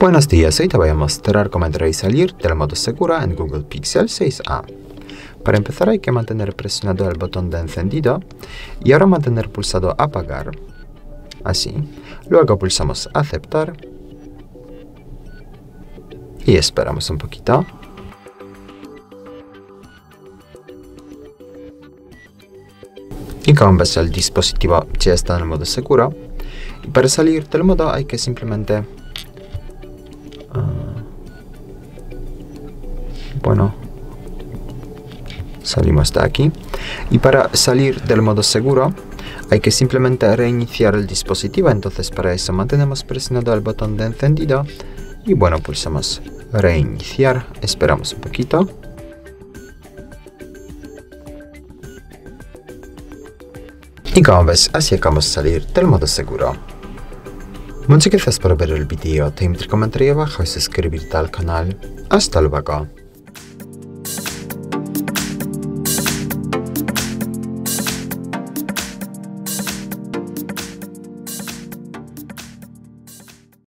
Buenos días, hoy te voy a mostrar cómo entrar y salir de la modo segura en Google Pixel 6a. Para empezar hay que mantener presionado el botón de encendido y ahora mantener pulsado apagar, así, luego pulsamos aceptar y esperamos un poquito. Y como ves, el dispositivo ya está en el modo seguro. Y para salir del modo hay que simplemente salimos de aquí. Y para salir del modo seguro hay que simplemente reiniciar el dispositivo. Entonces para eso mantenemos presionado el botón de encendido y pulsamos reiniciar, esperamos un poquito. Y como ves, así es como salir del modo seguro. Muchas gracias por ver el video, te invito a comentar abajo y suscribirte al canal. Hasta luego.